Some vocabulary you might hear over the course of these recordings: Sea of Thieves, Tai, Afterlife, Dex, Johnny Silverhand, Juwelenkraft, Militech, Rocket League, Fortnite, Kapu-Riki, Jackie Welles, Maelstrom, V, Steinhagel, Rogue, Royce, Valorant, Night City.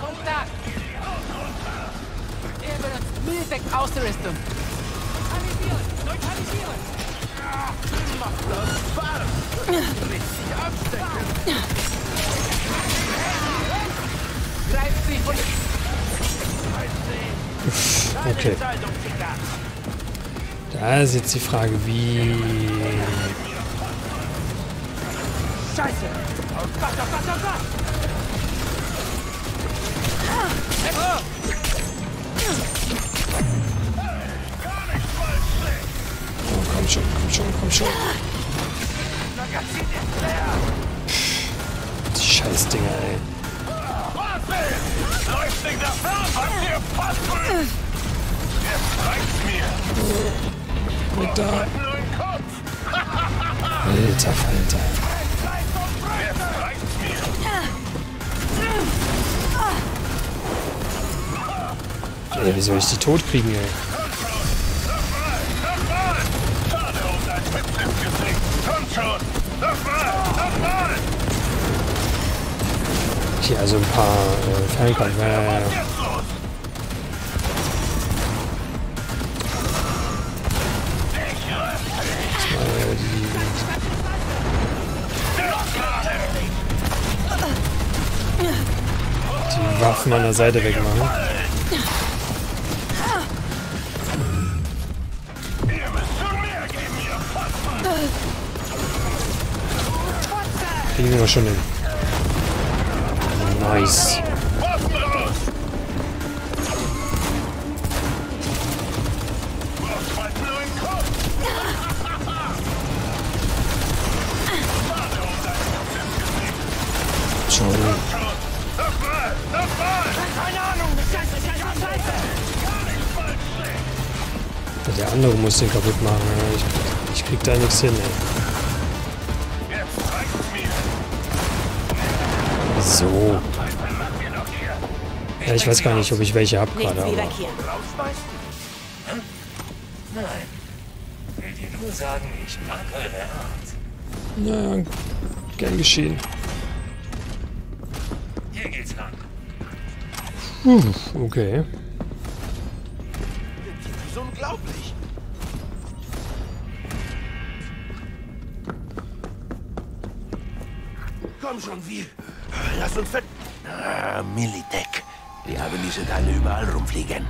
Kontakt! Er benutzt Militech-Ausrüstung! Neutralisieren! Neutralisieren! Mach bloß Spaß! Richtig abstecken! Greift sie von... Okay. Da ist jetzt die Frage, wie... Scheiße! Wasser, Wasser, Wasser! Oh, komm schon, komm schon, komm schon. Die scheiß Dinger, ey. Läuft nicht davon, habt ihr Passwort! Jetzt reicht's mir! Mit da! Alter Falter! Jetzt reicht's mir! Ey, wie soll ich die tot kriegen, ey? Schade um dein Pipps im Gesicht! Komm schon! Nochmal! Nochmal! Hier also ein paar Fernkampf. Die Waffen an der Seite wegmachen. Kriegen wir schon hin. Nice. Der andere muss den kaputt machen. Ich krieg da nichts hin, ey. So. Ja, ich weiß gar nicht, ob ich welche hab gerade. Nein. Will dir nur sagen, ich mag eure Art. Naja, gern geschehen. Hier geht's lang. Okay. Das ist unglaublich. Komm schon, wie? Lass uns fett. Militech. Die haben diese Teile überall rumfliegen.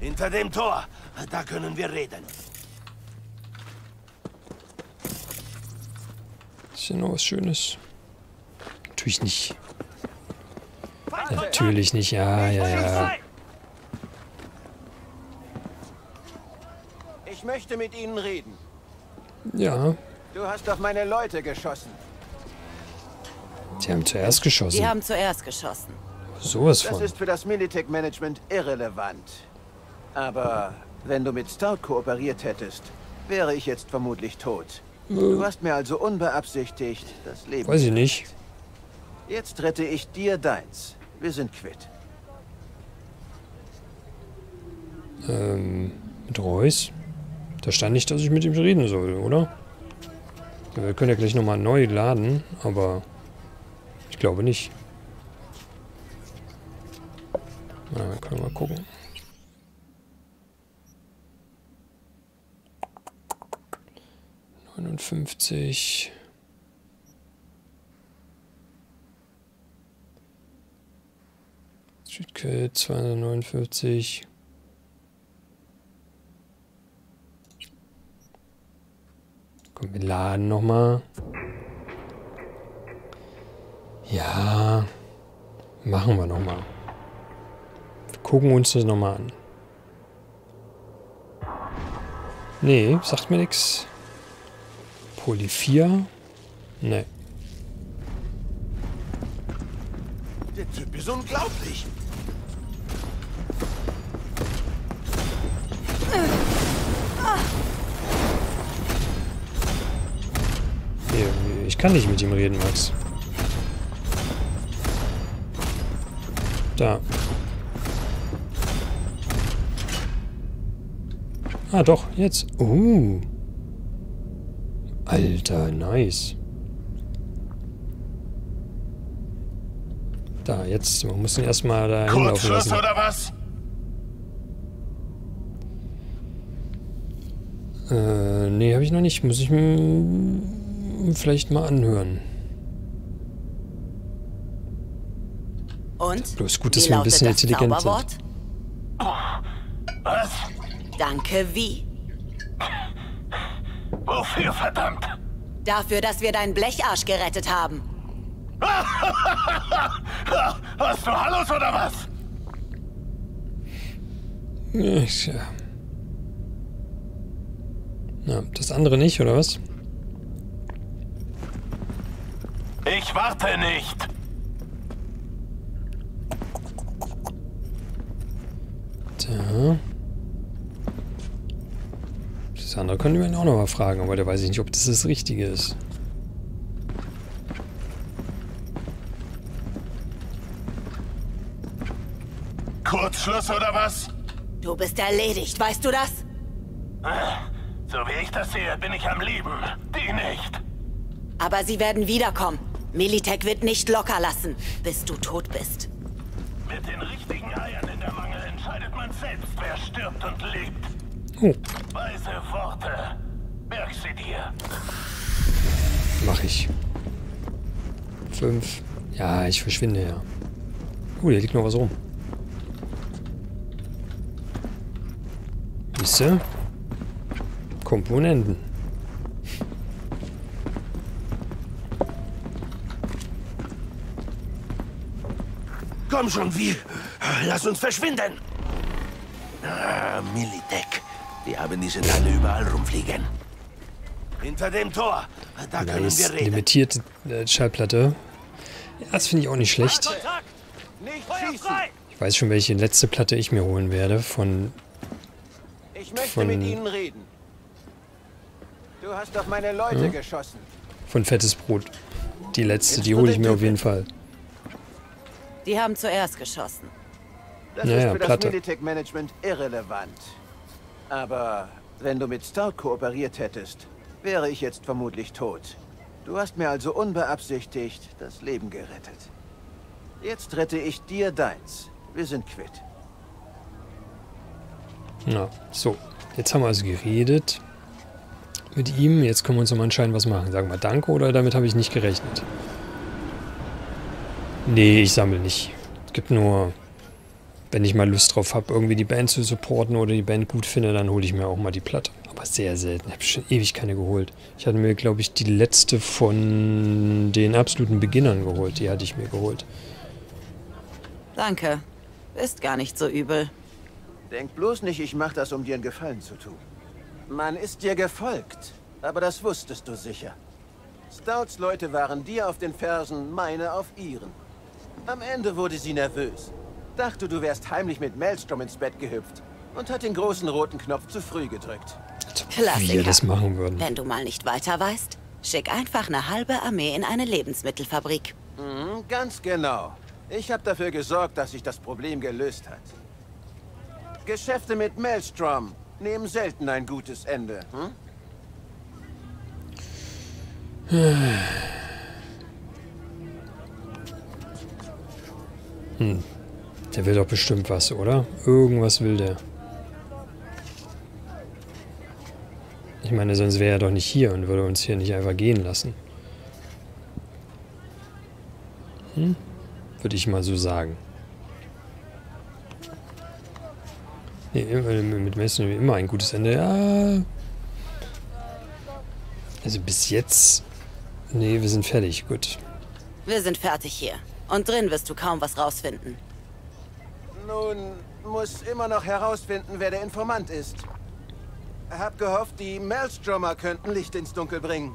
Hinter dem Tor. Da können wir reden. Ist ja noch was Schönes. Natürlich nicht. Natürlich nicht. Ja, ja, ja. Ich möchte mit Ihnen reden. Ja. Du hast auf meine Leute geschossen. Die haben zuerst geschossen. Sowas von. Das ist für das Militech-Management irrelevant. Aber wenn du mit Stout kooperiert hättest, wäre ich jetzt vermutlich tot. Du hast mir also unbeabsichtigt das Leben. Weiß ich nicht. Jetzt rette ich dir deins. Wir sind quitt. Mit Royce? Da stand nicht, dass ich mit ihm reden soll, oder? Wir können ja gleich nochmal neu laden, aber... Ich glaube nicht. Na, können wir mal gucken. ...59... Streetcat 259... Komm, wir laden nochmal. Ja, machen wir nochmal. Wir gucken uns das nochmal an. Nee, sagt mir nichts. Poly 4? Nee. Der Typ ist unglaublich. Ich kann nicht mit ihm reden, Max. Da. Ah, doch, jetzt. Alter, nice. Da, jetzt, man muss ihn erstmal da hinlaufen lassen. Kurzschluss oder was? Nee, habe ich noch nicht. Muss ich mir vielleicht mal anhören. Und? Bloß gut, dass wir ein bisschen intelligent sind. Oh, was? Danke, V. Wofür, verdammt? Dafür, dass wir deinen Blecharsch gerettet haben. Hast du Hallos oder was? Ja. Na, das andere nicht, oder was? Ich warte nicht. Da. Das andere können wir ihn auch noch mal fragen, aber da weiß ich nicht, ob das das Richtige ist. Kurzschluss oder was? Du bist erledigt, weißt du das? So wie ich das sehe, bin ich am Leben. Die nicht. Aber sie werden wiederkommen. Militech wird nicht locker lassen, bis du tot bist. Mit den richtigen Eiern in der Mangel entscheidet man selbst, wer stirbt und lebt. Weise Worte. Merk sie dir. Mach ich. 5. Ja, ich verschwinde ja. Hier liegt noch was rum. Wisse? Komponenten. Komm schon, wir. Lass uns verschwinden. Militech. Die haben diese Teile überall rumfliegen. Hinter dem Tor. Da können wir reden. Limitierte Schallplatte. Ja, das finde ich auch nicht schlecht. Ich weiß schon, welche letzte Platte ich mir holen werde. Ich möchte mit Ihnen reden. Du hast auf meine Leute geschossen. Von Fettes Brot. Die letzte, die hole ich mir auf jeden Fall. Die haben zuerst geschossen. Das ist für das Militech-Management irrelevant. Aber wenn du mit Stark kooperiert hättest, wäre ich jetzt vermutlich tot. Du hast mir also unbeabsichtigt das Leben gerettet. Jetzt rette ich dir deins. Wir sind quitt. Na, so. Jetzt haben wir also geredet mit ihm. Jetzt können wir uns um anscheinend was machen. Sagen wir Danke oder damit habe ich nicht gerechnet. Nee, ich sammle nicht. Es gibt nur... Wenn ich mal Lust drauf habe, irgendwie die Band zu supporten oder die Band gut finde, dann hole ich mir auch mal die Platte. Aber sehr selten. Ich habe schon ewig keine geholt. Ich hatte mir, glaube ich, die letzte von den absoluten Beginnern geholt. Die hatte ich mir geholt. Danke. Ist gar nicht so übel. Denk bloß nicht, ich mache das, um dir einen Gefallen zu tun. Man ist dir gefolgt. Aber das wusstest du sicher. Stouts Leute waren dir auf den Fersen, meine auf ihren. Am Ende wurde sie nervös. Dachte, du wärst heimlich mit Maelstrom ins Bett gehüpft und hat den großen roten Knopf zu früh gedrückt. Klassiker. Wir das machen würden. Wenn du mal nicht weiter weißt, schick einfach eine halbe Armee in eine Lebensmittelfabrik. Mhm, ganz genau. Ich habe dafür gesorgt, dass sich das Problem gelöst hat. Geschäfte mit Maelstrom nehmen selten ein gutes Ende. Hm? Der will doch bestimmt was, oder? Irgendwas will der. Ich meine, sonst wäre er doch nicht hier und würde uns hier nicht einfach gehen lassen. Hm? Würde ich mal so sagen. Nee, mit Menschen immer ein gutes Ende. Ja. Also bis jetzt... Nee, wir sind fertig. Gut. Wir sind fertig hier. Und drin wirst du kaum was rausfinden. Nun, muss immer noch herausfinden, wer der Informant ist. Hab gehofft, die Maelstromer könnten Licht ins Dunkel bringen.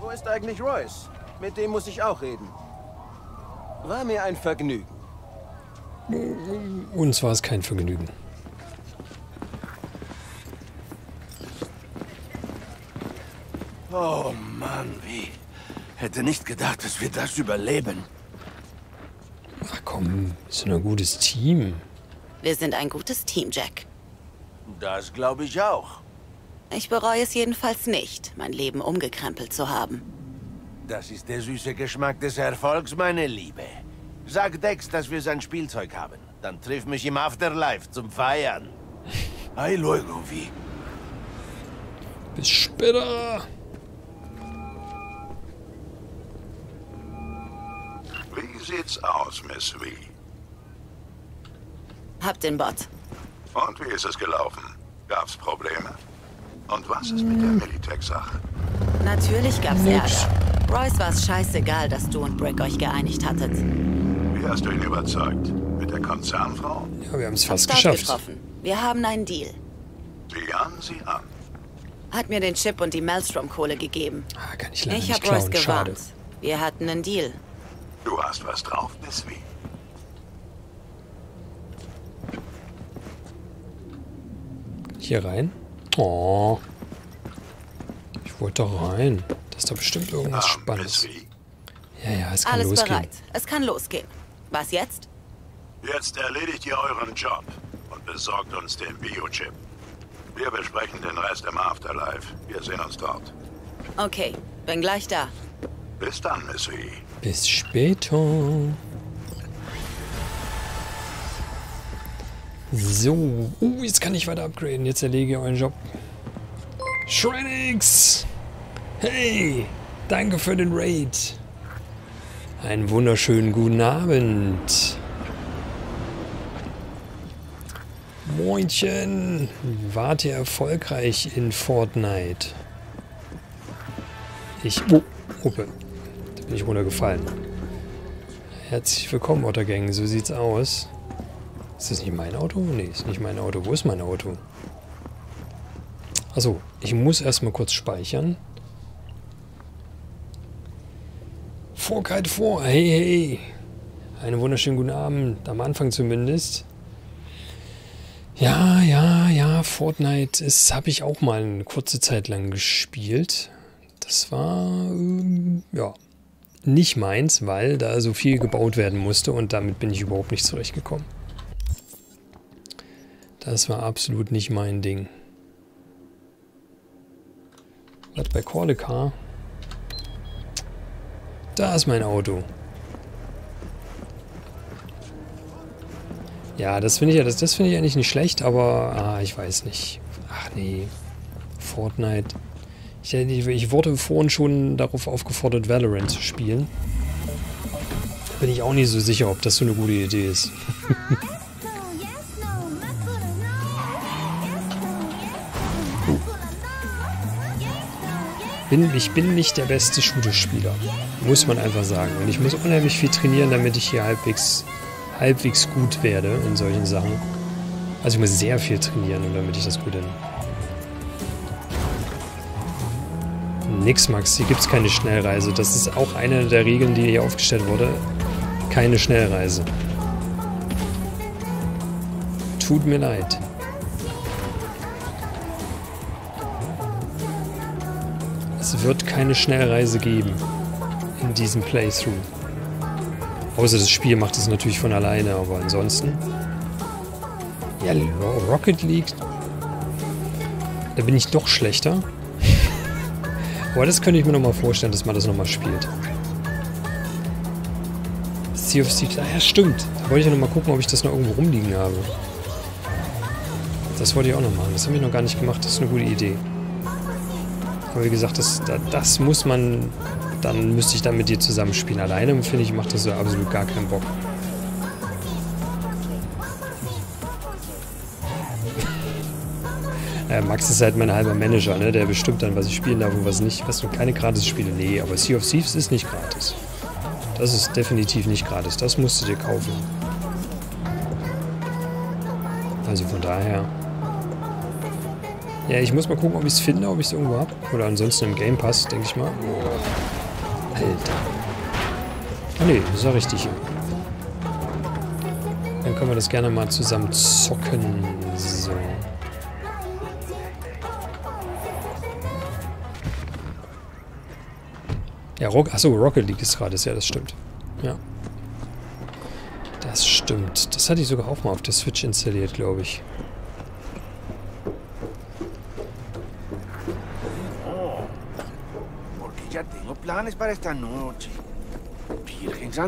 Wo ist eigentlich Royce? Mit dem muss ich auch reden. War mir ein Vergnügen. Uns war es kein Vergnügen. Oh Mann, wie. Hätte nicht gedacht, dass wir das überleben. Ach komm, ist ein gutes Team. Wir sind ein gutes Team, Jack. Das glaube ich auch. Ich bereue es jedenfalls nicht, mein Leben umgekrempelt zu haben. Das ist der süße Geschmack des Erfolgs, meine Liebe. Sag Dex, dass wir sein Spielzeug haben. Dann triff mich im Afterlife zum Feiern. Hi, Leugo, wie? Bis später. Wie sieht's aus, Miss V? Hab den Bot. Und wie ist es gelaufen? Gab's Probleme? Und was ist mit der Militech-Sache? Natürlich gab's Ärger. Royce war's scheißegal, dass du und Brick euch geeinigt hattet. Wie hast du ihn überzeugt? Mit der Konzernfrau? Ja, wir haben es fast geschafft. Getroffen. Wir haben einen Deal. Sieh an. Hat mir den Chip und die Maelstrom-Kohle gegeben. Ah, kann ich leider nicht klauen. Ich hab Royce gewarnt. Wir hatten einen Deal. Du hast was drauf, Miss V. Hier rein? Oh. Ich wollte doch rein. Das ist doch bestimmt irgendwas Spannendes. Ja, es kann alles losgehen. Alles bereit. Es kann losgehen. Was jetzt? Jetzt erledigt ihr euren Job und besorgt uns den Biochip. Wir besprechen den Rest im Afterlife. Wir sehen uns dort. Okay, bin gleich da. Bis dann, Miss V. Bis später. So, jetzt kann ich weiter upgraden. Jetzt erlege ich euren Job. Shredix! Hey, danke für den Raid. Einen wunderschönen guten Abend. Moinchen. Wart ihr erfolgreich in Fortnite? Uppe. Da bin ich runtergefallen. Herzlich willkommen, Ottergang. So sieht's aus. Ist das nicht mein Auto? Nee, ist nicht mein Auto. Wo ist mein Auto? Achso, ich muss erstmal kurz speichern. Vorkalt vor! Hey, hey! Einen wunderschönen guten Abend. Am Anfang zumindest. Ja. Fortnite habe ich auch mal eine kurze Zeit lang gespielt. Das war, ja, nicht meins, weil da so viel gebaut werden musste und damit bin ich überhaupt nicht zurechtgekommen. Das war absolut nicht mein Ding. Was bei Call of Duty? Da ist mein Auto. Ja, das finde ich ja, das finde ich eigentlich nicht schlecht, aber ich weiß nicht. Ach nee. Fortnite. Ich wurde vorhin schon darauf aufgefordert, Valorant zu spielen. Da bin ich auch nicht so sicher, ob das so eine gute Idee ist. Ich bin nicht der beste Shooter-Spieler, muss man einfach sagen. Und ich muss unheimlich viel trainieren, damit ich hier halbwegs gut werde in solchen Sachen. Also ich muss sehr viel trainieren, damit ich das gut hin. Nix, Max, hier gibt es keine Schnellreise. Das ist auch eine der Regeln, die hier aufgestellt wurde. Keine Schnellreise. Tut mir leid. Es wird keine Schnellreise geben in diesem Playthrough. Außer das Spiel macht es natürlich von alleine, aber ansonsten. Ja, Rocket League. Da bin ich doch schlechter. Aber das könnte ich mir nochmal vorstellen, dass man das nochmal spielt. Sea of Thieves. Ah ja, stimmt. Da wollte ich ja nochmal gucken, ob ich das noch irgendwo rumliegen habe. Das wollte ich auch noch machen. Das habe ich noch gar nicht gemacht. Das ist eine gute Idee. Aber wie gesagt, das muss man, dann müsste ich dann mit dir zusammenspielen. Alleine, finde ich, macht das so absolut gar keinen Bock. Max ist halt mein halber Manager, ne? Der bestimmt dann, was ich spielen darf und was nicht. Was, und keine Gratis-Spiele? Nee, aber Sea of Thieves ist nicht gratis. Das ist definitiv nicht gratis. Das musst du dir kaufen. Also von daher... Ja, ich muss mal gucken, ob ich es finde, ob ich es irgendwo habe. Oder ansonsten im Game Pass, denke ich mal. Oh. Alter. Ah ne, das war richtig. Dann können wir das gerne mal zusammen zocken. So. Ja, achso, Rocket League ist gratis. Ja, das stimmt. Ja. Das stimmt. Das hatte ich sogar auch mal auf der Switch installiert, glaube ich.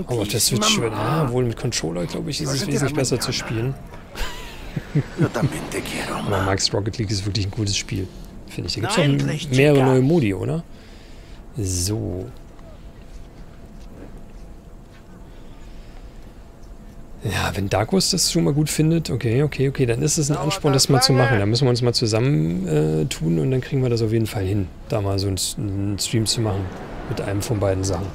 Oh, das wird schön. Ja, wohl mit Controller, glaube ich, ist es wesentlich besser zu spielen. Man Max, Rocket League ist wirklich ein gutes Spiel, finde ich. Da gibt es auch mehrere neue Modi, oder? So. Ja, wenn Darkus das schon mal gut findet, okay, dann ist es ein Ansporn, das mal zu machen. Da müssen wir uns mal zusammentun und dann kriegen wir das auf jeden Fall hin, da mal so einen Stream zu machen mit einem von beiden Sachen.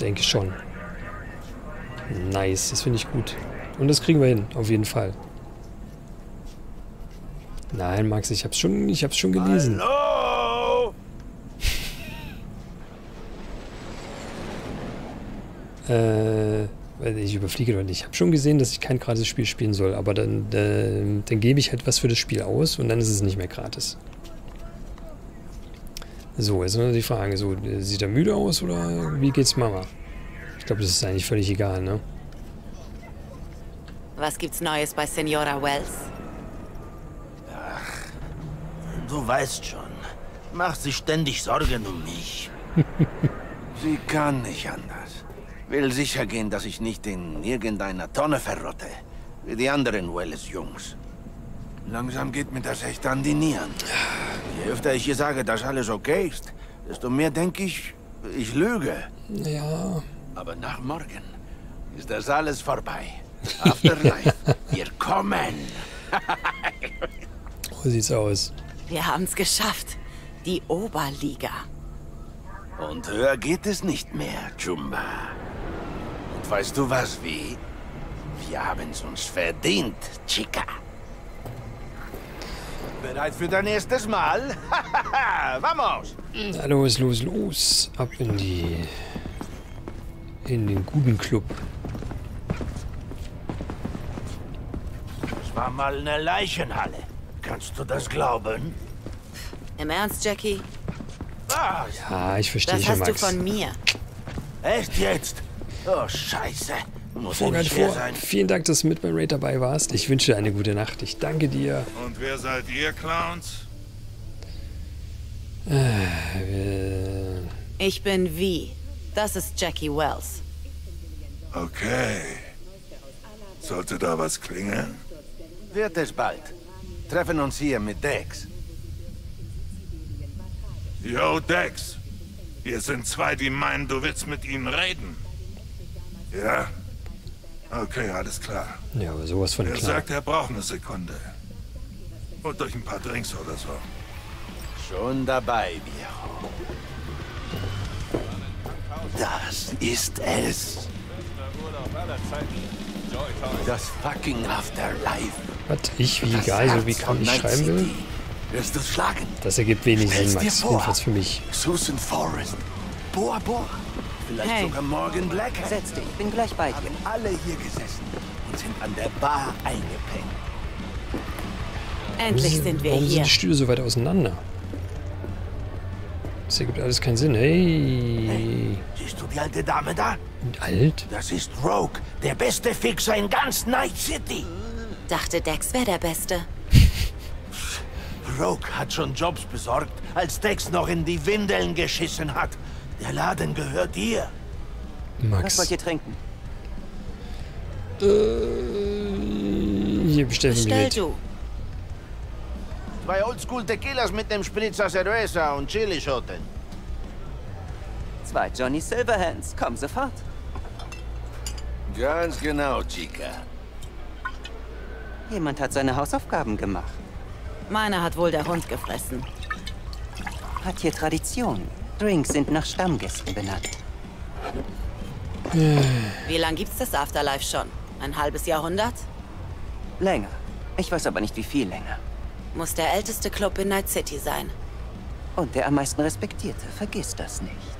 Denke schon. Nice, das finde ich gut. Und das kriegen wir hin, auf jeden Fall. Nein, Max, ich hab's schon gelesen. Hallo! Ich überfliege doch nicht. Ich habe schon gesehen, dass ich kein gratis Spiel spielen soll, aber dann gebe ich halt was für das Spiel aus und dann ist es nicht mehr gratis. So, jetzt ist noch die Frage, so, sieht er müde aus oder wie geht's Mama? Ich glaube, das ist eigentlich völlig egal, ne? Was gibt's Neues bei Senora Welles? Ach, du weißt schon. Macht sich ständig Sorgen um mich. Sie kann nicht anders. Will sicher gehen, dass ich nicht in irgendeiner Tonne verrotte. Wie die anderen Welles-Jungs. Langsam geht mir das echt an die Nieren. Je öfter ich ihr sage, dass alles okay ist, desto mehr denke ich, ich lüge. Ja. Aber nach morgen ist das alles vorbei. Afterlife, wir kommen. So sieht's aus. Wir haben's geschafft. Die Oberliga. Und höher geht es nicht mehr, Jumba. Und weißt du was, wie? Wir haben's uns verdient, Chica. Bereit für dein erstes Mal? Vamos! Na los. Ab in den guten Club. Das war mal eine Leichenhalle. Kannst du das glauben? Im Ernst, Jackie? Ja, ich verstehe schon, Max. Das hast du von mir. Echt jetzt? Oh, Scheiße. Vielen Dank, dass du mit beim Raid dabei warst. Ich wünsche dir eine gute Nacht. Ich danke dir. Und wer seid ihr, Clowns? Ich bin V. Das ist Jackie Welles. Okay. Sollte da was klingeln? Wird es bald. Treffen uns hier mit Dex. Yo, Dex. Hier sind zwei, die meinen, du willst mit ihnen reden. Ja. Okay, alles klar. Ja, aber sowas von klar. Er sagt, er braucht eine Sekunde. Und durch ein paar Drinks oder so. Schon dabei, Viejo. Das ist es. Das fucking Afterlife. Was? Ich wie geil, so wie kann ich schreiben will? Wirst du schlagen? Das ergibt wenig Sinn, Max. Jedenfalls für mich. Susan Forrest. Boa Boa. Vielleicht hey. Sogar morgen Black. Setz dich, bin gleich bei dir. Haben alle hier gesessen und sind an der Bar eingepennt. Endlich sind wir hier. Warum sind die Stühle so weit auseinander? Das ergibt alles keinen Sinn. Hey. Siehst du die alte Dame da? Alt? Das ist Rogue, der beste Fixer in ganz Night City. Dachte Dex wäre der Beste. Rogue hat schon Jobs besorgt, als Dex noch in die Windeln geschissen hat. Der Laden gehört dir. Max. Was wollt ihr trinken? Hier bestellen wir. 2 Oldschool Tequilas mit dem Spritzer Cerveza und Chilischoten. 2 Johnny Silverhands. Komm sofort. Ganz genau, Chica. Jemand hat seine Hausaufgaben gemacht. Meiner hat wohl der Hund gefressen. Hat hier Tradition. Drinks sind nach Stammgästen benannt. Wie lange gibt's das Afterlife schon? Ein halbes Jahrhundert? Länger. Ich weiß aber nicht, wie viel länger. Muss der älteste Club in Night City sein. Und der am meisten respektierte. Vergiss das nicht.